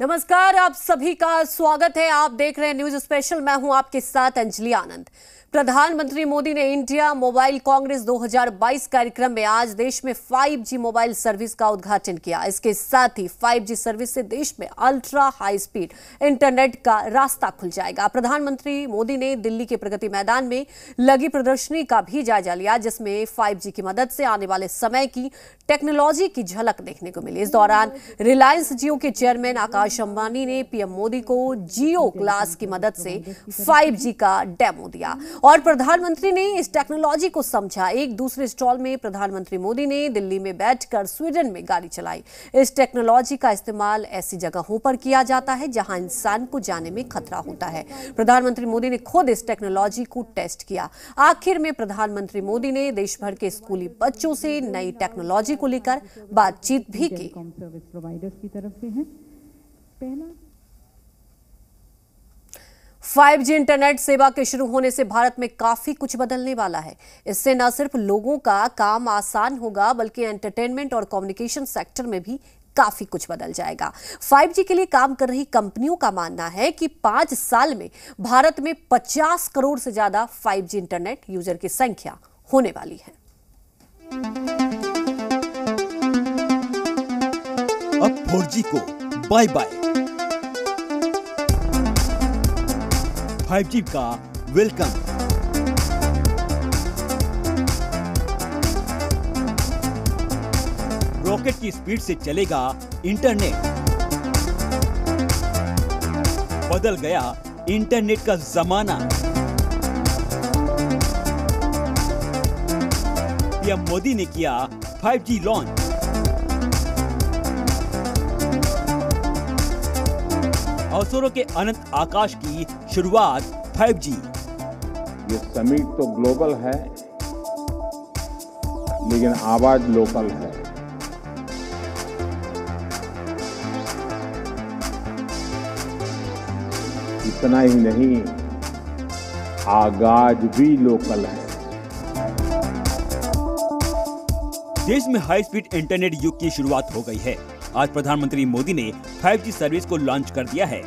नमस्कार, आप सभी का स्वागत है। आप देख रहे हैं न्यूज स्पेशल। मैं हूं आपके साथ अंजलि आनंद। प्रधानमंत्री मोदी ने इंडिया मोबाइल कांग्रेस 2022 कार्यक्रम में आज देश में 5G मोबाइल सर्विस का उद्घाटन किया। इसके साथ ही 5G सर्विस से देश में अल्ट्रा हाई स्पीड इंटरनेट का रास्ता खुल जाएगा। प्रधानमंत्री मोदी ने दिल्ली के प्रगति मैदान में लगी प्रदर्शनी का भी जायजा लिया, जिसमें 5G की मदद से आने वाले समय की टेक्नोलॉजी की झलक देखने को मिली। इस दौरान रिलायंस जियो के चेयरमैन आकाश अंबानी ने पीएम मोदी को जियो क्लास की मदद से 5G का डेमो दिया और प्रधानमंत्री ने इस टेक्नोलॉजी को समझा। एक दूसरे स्टॉल में प्रधानमंत्री मोदी ने दिल्ली में बैठकर स्वीडन में गाड़ी चलाई। इस टेक्नोलॉजी का इस्तेमाल ऐसी जगहों पर किया जाता है जहां इंसान को जाने में खतरा होता है। प्रधानमंत्री मोदी ने खुद इस टेक्नोलॉजी को टेस्ट किया। आखिर में प्रधानमंत्री मोदी ने देश भर के स्कूली बच्चों से नई टेक्नोलॉजी को लेकर बातचीत भी की। पहला 5G इंटरनेट सेवा के शुरू होने से भारत में काफी कुछ बदलने वाला है। इससे न सिर्फ लोगों का काम आसान होगा बल्कि एंटरटेनमेंट और कम्युनिकेशन सेक्टर में भी काफी कुछ बदल जाएगा। 5G के लिए काम कर रही कंपनियों का मानना है कि 5 साल में भारत में 50 करोड़ से ज्यादा 5G इंटरनेट यूजर की संख्या होने वाली है। अब 4G को बाय बाय, 5G का वेलकम। रॉकेट की स्पीड से चलेगा इंटरनेट। बदल गया इंटरनेट का जमाना। पीएम मोदी ने किया 5G लॉन्च। अवसरों के अनंत आकाश की शुरुआत 5G। ये समिट तो ग्लोबल है लेकिन आवाज लोकल है। इतना ही नहीं, आगाज भी लोकल है। देश में हाई स्पीड इंटरनेट युग की शुरुआत हो गई है। आज प्रधानमंत्री मोदी ने 5G सर्विस को लॉन्च कर दिया है।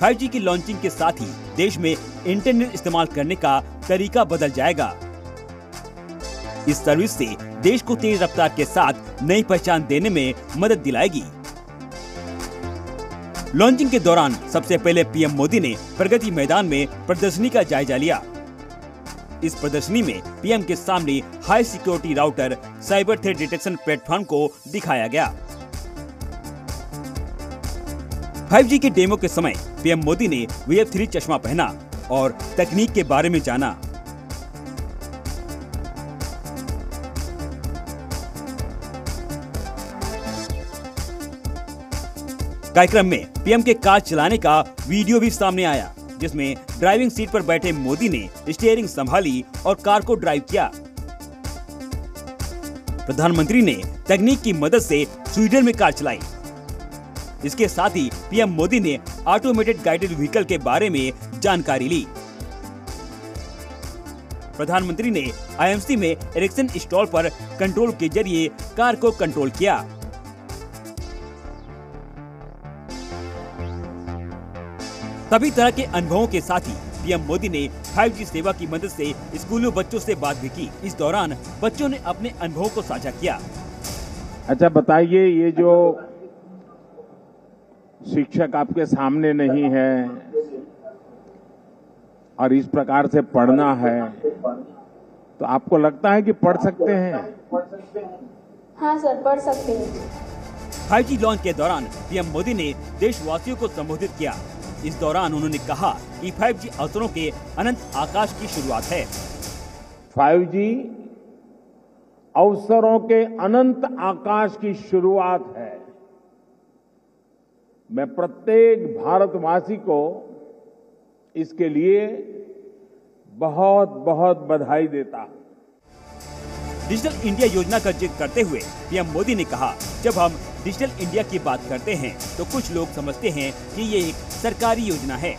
5G की लॉन्चिंग के साथ ही देश में इंटरनेट इस्तेमाल करने का तरीका बदल जाएगा। इस सर्विस से देश को तेज रफ्तार के साथ नई पहचान देने में मदद दिलाएगी। लॉन्चिंग के दौरान सबसे पहले पीएम मोदी ने प्रगति मैदान में प्रदर्शनी का जायजा लिया। इस प्रदर्शनी में पीएम के सामने high security router, cyber threat detection platform को दिखाया गया। 5G के डेमो के समय पीएम मोदी ने वेव 3 चश्मा पहना और तकनीक के बारे में जाना। कार्यक्रम में पीएम के कार चलाने का वीडियो भी सामने आया, जिसमें ड्राइविंग सीट पर बैठे मोदी ने स्टीयरिंग संभाली और कार को ड्राइव किया। प्रधानमंत्री ने तकनीक की मदद से स्वीडन में कार चलाई। इसके साथ ही पीएम मोदी ने ऑटोमेटेड गाइडेड व्हीकल के बारे में जानकारी ली। प्रधानमंत्री ने आईएमसी में एरिकसन स्टॉल पर कंट्रोल के जरिए कार को कंट्रोल किया। सभी तरह के अनुभवों के साथ ही पीएम मोदी ने 5G सेवा की मदद से स्कूलों बच्चों से बात भी की। इस दौरान बच्चों ने अपने अनुभव को साझा किया। अच्छा बताइए, ये जो शिक्षक आपके सामने नहीं है और इस प्रकार से पढ़ना है, तो आपको लगता है कि पढ़ सकते हैं? हाँ सर, पढ़ सकते हैं। 5G लॉन्च के दौरान पीएम मोदी ने देशवासियों को संबोधित किया। इस दौरान उन्होंने कहा कि 5G अवसरों के अनंत आकाश की शुरुआत है। 5G अवसरों के अनंत आकाश की शुरुआत है। मैं प्रत्येक भारतवासी को इसके लिए बहुत बहुत बधाई देता हूं। डिजिटल इंडिया योजना का जिक्र करते हुए पीएम मोदी ने कहा, जब हम डिजिटल इंडिया की बात करते हैं तो कुछ लोग समझते हैं कि ये एक सरकारी योजना है।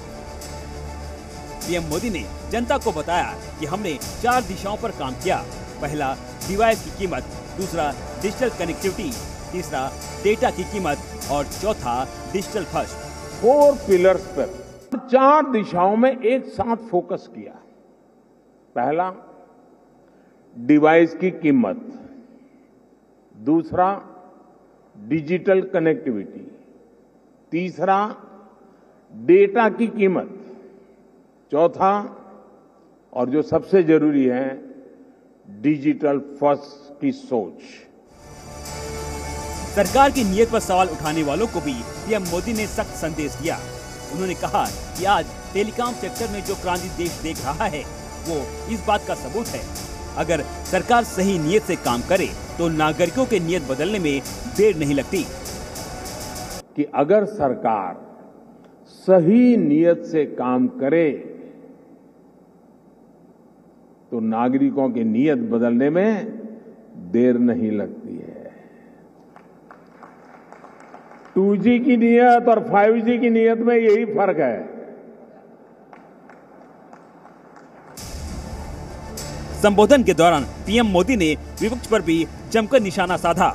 पीएम मोदी ने जनता को बताया कि हमने 4 दिशाओं पर काम किया। पहला, डिवाइस की कीमत, दूसरा, डिजिटल कनेक्टिविटी, तीसरा डेटा की कीमत और चौथा डिजिटल फर्स्ट। 4 पिलर्स पर 4 दिशाओं में एक साथ फोकस किया। पहला डिवाइस की कीमत, दूसरा डिजिटल कनेक्टिविटी, तीसरा डेटा की कीमत, चौथा और जो सबसे जरूरी है डिजिटल फर्स्ट की सोच। सरकार की नीयत पर सवाल उठाने वालों को भी पीएम मोदी ने सख्त संदेश दिया। उन्होंने कहा कि आज टेलीकॉम सेक्टर में जो क्रांति देश देख रहा है वो इस बात का सबूत है। अगर सरकार सही नीयत से काम करे तो नागरिकों के नीयत बदलने में देर नहीं लगती। कि अगर सरकार सही नीयत से काम करे तो नागरिकों की नीयत बदलने में देर नहीं लगती है। 2G की नीयत और 5G की नीयत में यही फर्क है। संबोधन के दौरान पीएम मोदी ने विपक्ष पर भी जमकर निशाना साधा।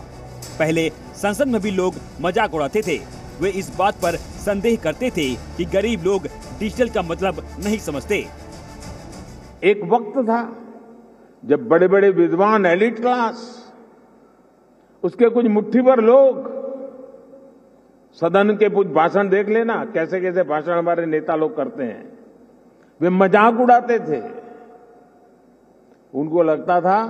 पहले संसद में भी लोग मजाक उड़ाते थे। वे इस बात पर संदेह करते थे कि गरीब लोग डिजिटल का मतलब नहीं समझते। एक वक्त था जब बड़े बड़े विद्वान, एलिट क्लास, उसके कुछ मुट्ठीभर लोग, सदन के कुछ भाषण देख लेना कैसे कैसे भाषण हमारे नेता लोग करते हैं, वे मजाक उड़ाते थे। उनको लगता था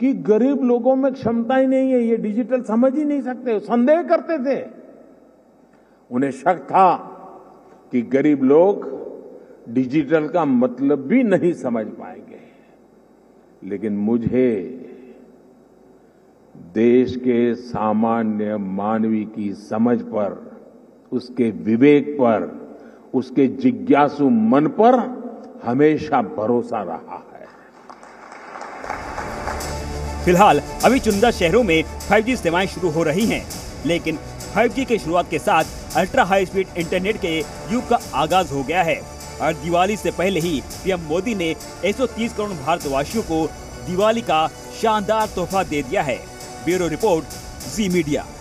कि गरीब लोगों में क्षमता ही नहीं है, ये डिजिटल समझ ही नहीं सकते, संदेह करते थे। उन्हें शक था कि गरीब लोग डिजिटल का मतलब भी नहीं समझ पाएंगे। लेकिन मुझे देश के सामान्य मानवी की समझ पर, उसके विवेक पर, उसके जिज्ञासु मन पर हमेशा भरोसा रहा है। फिलहाल अभी चुनिंदा शहरों में 5G सेवाएं शुरू हो रही हैं, लेकिन 5G के शुरुआत के साथ अल्ट्रा हाई स्पीड इंटरनेट के युग का आगाज हो गया है। और दिवाली से पहले ही पीएम मोदी ने 130 करोड़ भारतवासियों को दिवाली का शानदार तोहफा दे दिया है। Bureau report, Zee media.